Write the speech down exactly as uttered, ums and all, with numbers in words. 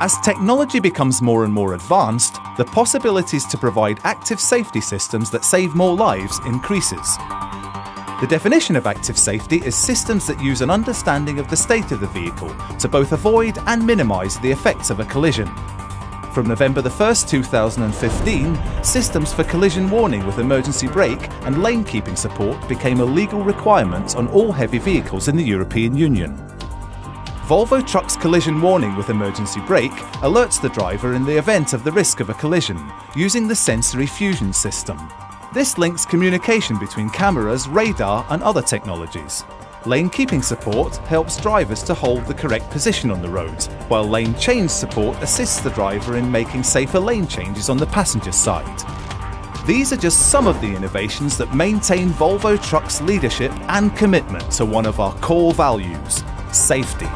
As technology becomes more and more advanced, the possibilities to provide active safety systems that save more lives increases. The definition of active safety is systems that use an understanding of the state of the vehicle to both avoid and minimise the effects of a collision. From November the first, two thousand fifteen, systems for collision warning with emergency brake and lane-keeping support became a legal requirement on all heavy vehicles in the European Union. Volvo Trucks collision warning with emergency brake alerts the driver in the event of the risk of a collision, using the sensory fusion system. This links communication between cameras, radar and other technologies. Lane keeping support helps drivers to hold the correct position on the road, while lane change support assists the driver in making safer lane changes on the passenger side. These are just some of the innovations that maintain Volvo Trucks' leadership and commitment to one of our core values: safety.